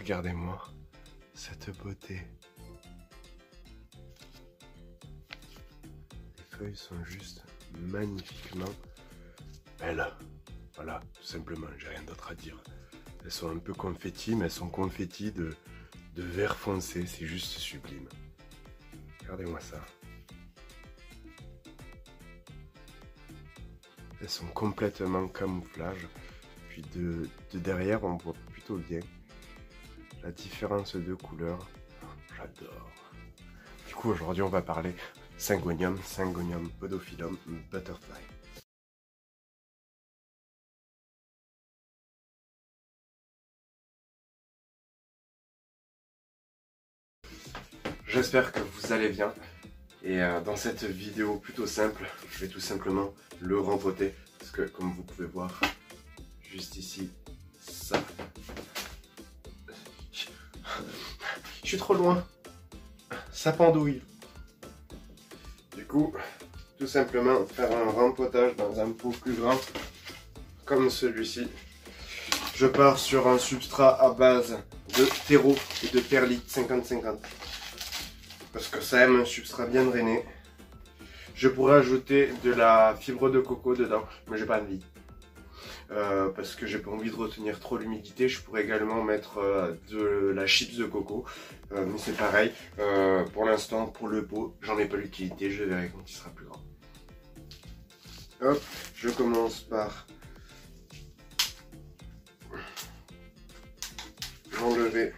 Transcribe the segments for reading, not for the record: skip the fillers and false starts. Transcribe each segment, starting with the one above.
Regardez-moi cette beauté. Les feuilles sont juste magnifiquement belles. Voilà, tout simplement, j'ai rien d'autre à dire. Elles sont un peu confettis, mais elles sont confettis de vert foncé. C'est juste sublime. Regardez-moi ça. Elles sont complètement camouflage. Puis de derrière, on voit plutôt bien la différence de couleurs. J'adore. Du coup, aujourd'hui, on va parler Syngonium Podophyllum Butterfly. J'espère que vous allez bien et dans cette vidéo plutôt simple, je vais tout simplement le rempoter parce que comme vous pouvez voir juste ici, ça, je suis trop loin, ça pendouille. Du coup, tout simplement faire un rempotage dans un pot plus grand comme celui-ci. Je pars sur un substrat à base de terreau et de perlite 50-50. Parce que ça aime un substrat bien drainé. Je pourrais ajouter de la fibre de coco dedans, mais j'ai pas envie. Parce que j'ai pas envie de retenir trop l'humidité. Je pourrais également mettre de la chips de coco. Mais c'est pareil. Pour l'instant, pour le pot, j'en ai pas l'utilité. Je verrai quand il sera plus grand. Hop, je commence par l'enlever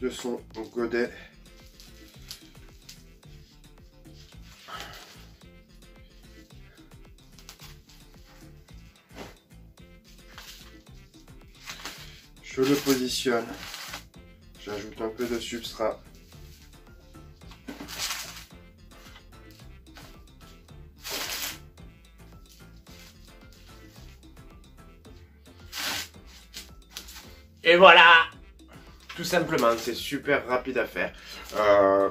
de son godet. Je le positionne, j'ajoute un peu de substrat. Et voilà! Tout simplement, c'est super rapide à faire.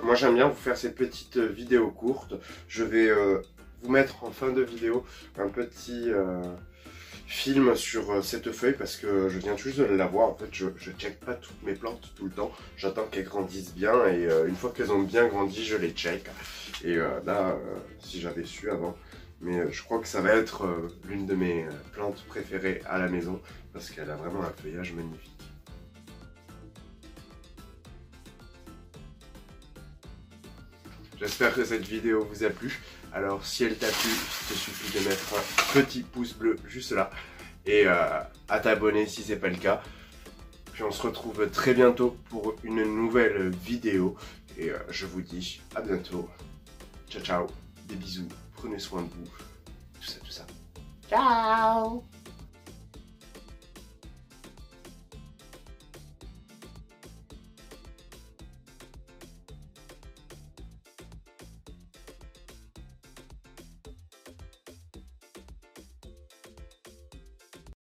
Moi j'aime bien vous faire ces petites vidéos courtes. Je vais vous mettre en fin de vidéo un petit... film sur cette feuille parce que je viens juste de la voir. En fait, je check pas toutes mes plantes tout le temps. J'attends qu'elles grandissent bien et une fois qu'elles ont bien grandi, je les check. Et là, si j'avais su avant, mais je crois que ça va être l'une de mes plantes préférées à la maison parce qu'elle a vraiment un feuillage magnifique. J'espère que cette vidéo vous a plu. Alors si elle t'a plu, il te suffit de mettre un petit pouce bleu juste là et à t'abonner si ce n'est pas le cas. Puis on se retrouve très bientôt pour une nouvelle vidéo et je vous dis à bientôt. Ciao ciao, des bisous, prenez soin de vous, tout ça. Ciao.